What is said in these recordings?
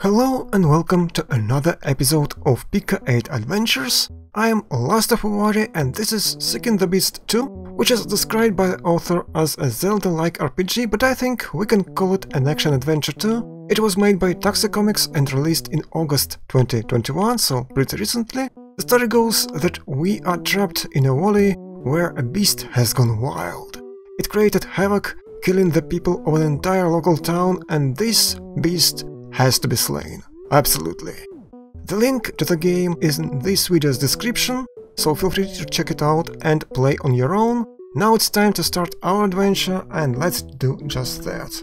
Hello and welcome to another episode of PICO-8 Adventures. I am LastofAvari and this is Seeking the Beast II, which is described by the author as a Zelda-like RPG, but I think we can call it an action adventure too. It was made by Taxicomics and released in August 2021, so pretty recently. The story goes that we are trapped in a valley where a beast has gone wild. It created havoc, killing the people of an entire local town, and this beast has to be slain. Absolutely. The link to the game is in this video's description, so feel free to check it out and play on your own. Now it's time to start our adventure, and let's do just that.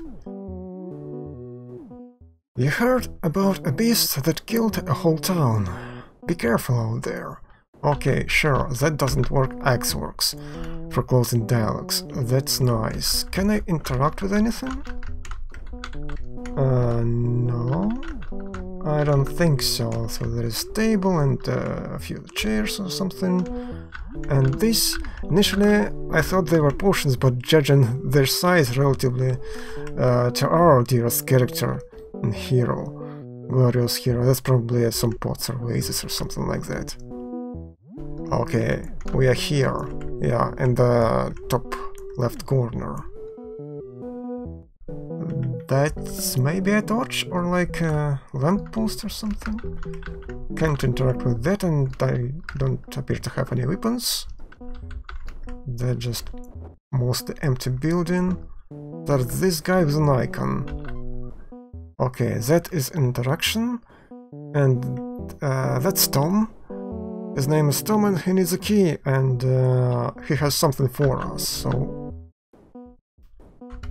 You heard about a beast that killed a whole town. Be careful out there. Okay, sure, that doesn't work. Axe works. For closing dialogues. That's nice. Can I interact with anything? No, I don't think so. So there is a table and a few chairs or something. And this, initially I thought they were potions, but judging their size relatively to our dearest character and hero, glorious hero, that's probably some pots or vases or something like that. Okay, we are here, yeah, in the top left corner. That's maybe a torch or like a lamppost or something. Can't interact with that, and I don't appear to have any weapons. That's just mostly empty building. There's this guy with an icon. Okay, that is interaction. And that's Tom. His name is Tom and he needs a key, and he has something for us, so...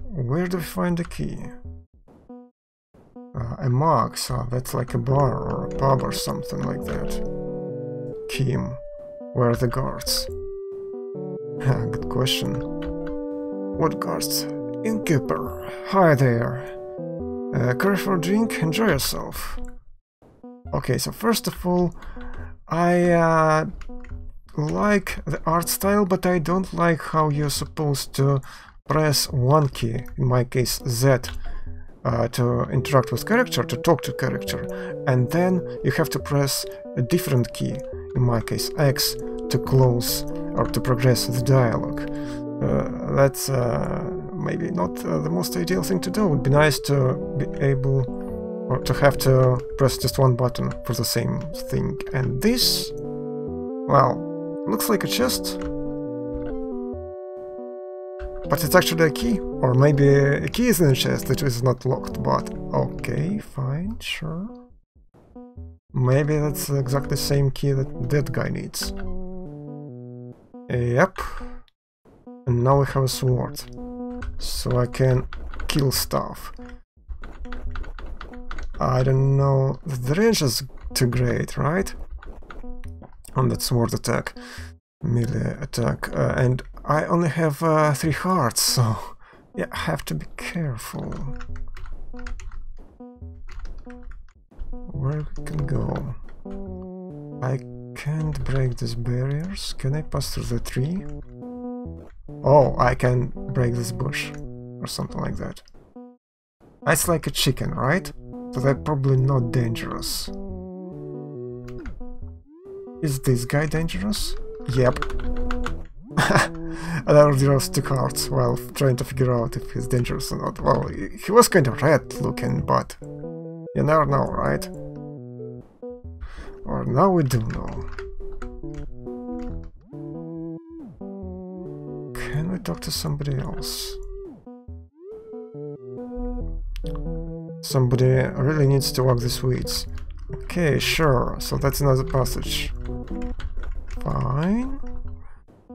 Where do we find the key? A mug, so that's like a bar or a pub or something like that. Kim, where are the guards? Good question. What guards? Innkeeper, hi there. Care for a drink? Enjoy yourself. Okay, so first of all, I like the art style, but I don't like how you're supposed to press one key, in my case Z, to interact with character, to talk to character, and then you have to press a different key, in my case X, to close or to progress the dialogue. That's maybe not the most ideal thing to do. It would be nice to be able or to have to press just one button for the same thing. And this, well, looks like a chest. But it's actually a key, or maybe a key is in a chest that is not locked, but okay, fine, sure. Maybe that's exactly the same key that that guy needs. Yep. And now we have a sword, so I can kill stuff. I don't know, the range is too great, right? On that sword attack, melee attack, and I only have 3 hearts, so yeah, I have to be careful. Where we can go? I can't break these barriers. Can I pass through the tree? Oh, I can break this bush or something like that. That's like a chicken, right? So they're probably not dangerous. Is this guy dangerous? Yep. And I already lost 2 cards while trying to figure out if he's dangerous or not. Well, he was kind of red looking, but you never know, right? Or now we do know. Can we talk to somebody else? Somebody really needs to walk these weeds. Okay, sure, so that's another passage. Fine.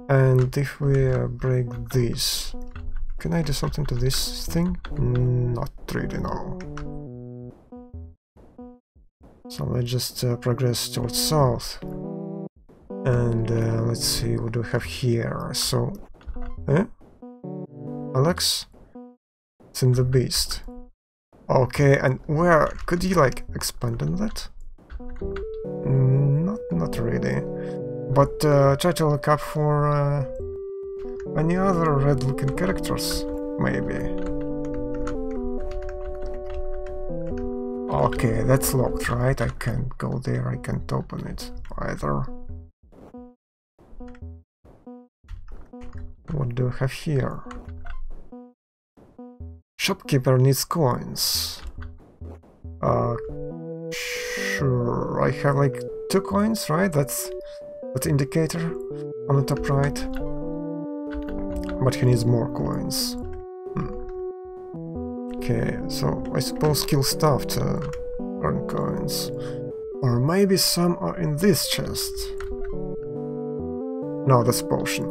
And if we break this, can I do something to this thing? Not really, no. So let's just progress towards south. And let's see, what do we have here? So, Alex? It's in the beast. Okay, and where? Could you like expand on that? Not really. But try to look up for Any other red-looking characters? Maybe. Okay, that's locked, right? I can't go there, I can't open it either. What do we have here? Shopkeeper needs coins. Sure, I have like 2 coins, right? That's that indicator on the top right. But he needs more coins. Okay, so I suppose kill stuff to earn coins. Or maybe some are in this chest. No, that's potion.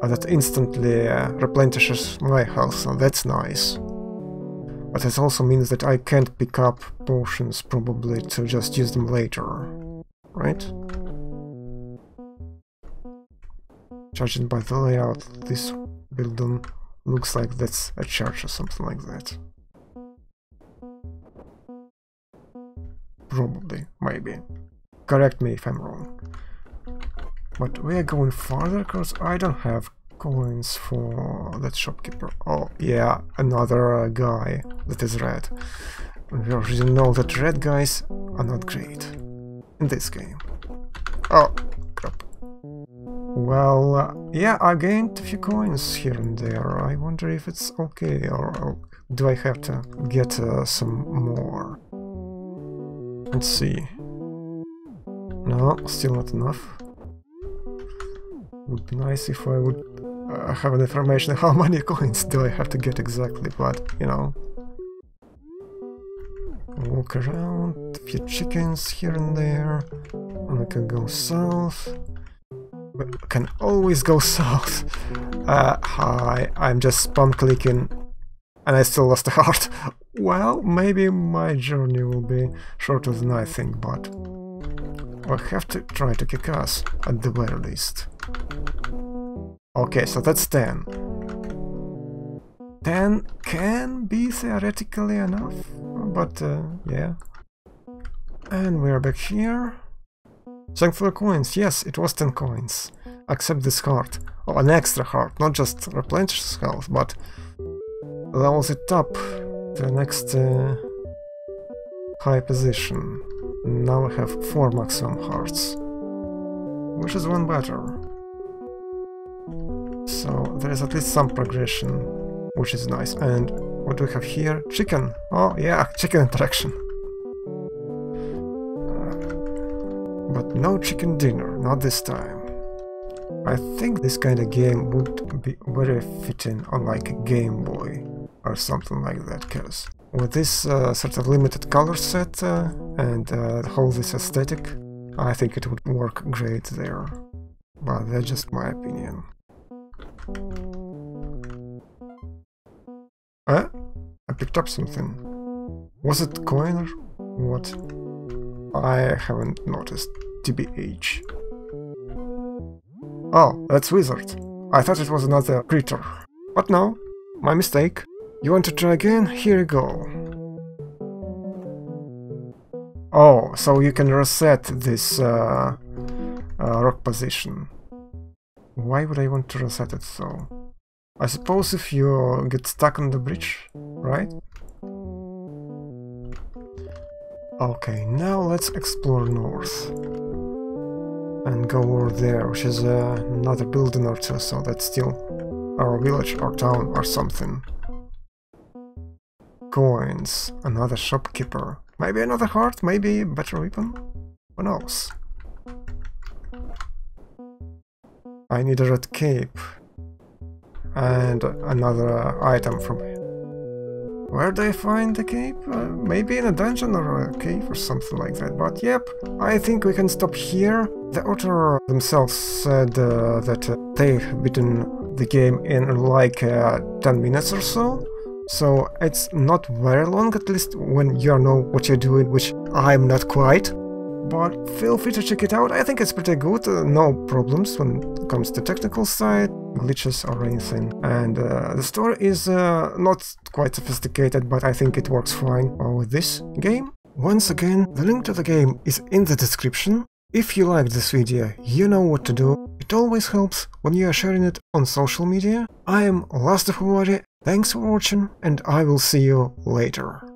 That instantly replenishes my health, so that's nice. But it also means that I can't pick up potions probably to just use them later, right? Judging by the layout, this building looks like that's a church or something like that. Probably, maybe. Correct me if I'm wrong. But we are going farther, because I don't have coins for that shopkeeper. Oh, yeah, another guy that is red. We already know that red guys are not great in this game. Oh, crap. Well, yeah, I gained a few coins here and there. I wonder if it's okay, or do I have to get some more? Let's see. No, still not enough. Would be nice if I would have an information how many coins do I have to get exactly, but, you know. Walk around, a few chickens here and there, and we can go south. We can always go south. Hi, I'm just spam clicking and I still lost a heart. Well, maybe my journey will be shorter than I think, but I have to try to kick ass at the very least. Okay, so that's 10. 10 can be theoretically enough, but yeah. And we're back here. Thanks for the coins, yes, it was 10 coins. Accept this heart. Oh, an extra heart, not just replenishes health, but levels it up to the next high position. Now we have 4 maximum hearts, which is 1 better. So there is at least some progression, which is nice. And what do we have here? Chicken! Oh yeah, chicken interaction. But no chicken dinner, not this time. I think this kind of game would be very fitting on like a Game Boy or something like that, because with this sort of limited color set and all this aesthetic, I think it would work great there. But that's just my opinion. Huh? I picked up something. Was it coin or what? I haven't noticed. TBH. Oh, that's wizard. I thought it was another creature. But no, my mistake. You want to try again? Here you go. Oh, so you can reset this rock position. Why would I want to reset it though? I suppose if you get stuck on the bridge, right? Okay, now let's explore north and go over there, which is another building or two, so that's still our village or town or something. Coins, another shopkeeper, maybe another heart, maybe a better weapon, who knows? I need a red cape and another item from here. Where do I find the cape? Maybe in a dungeon or a cave or something like that, but yep, I think we can stop here. The author themselves said that they've beaten the game in like 10 minutes or so, so it's not very long, at least when you know what you're doing, which I'm not quite. But feel free to check it out, I think it's pretty good, no problems when it comes to technical side, glitches or anything. And the story is not quite sophisticated, but I think it works fine with this game. Once again, the link to the game is in the description. If you liked this video, you know what to do. It always helps when you are sharing it on social media. I am LastofAvari, thanks for watching, and I will see you later.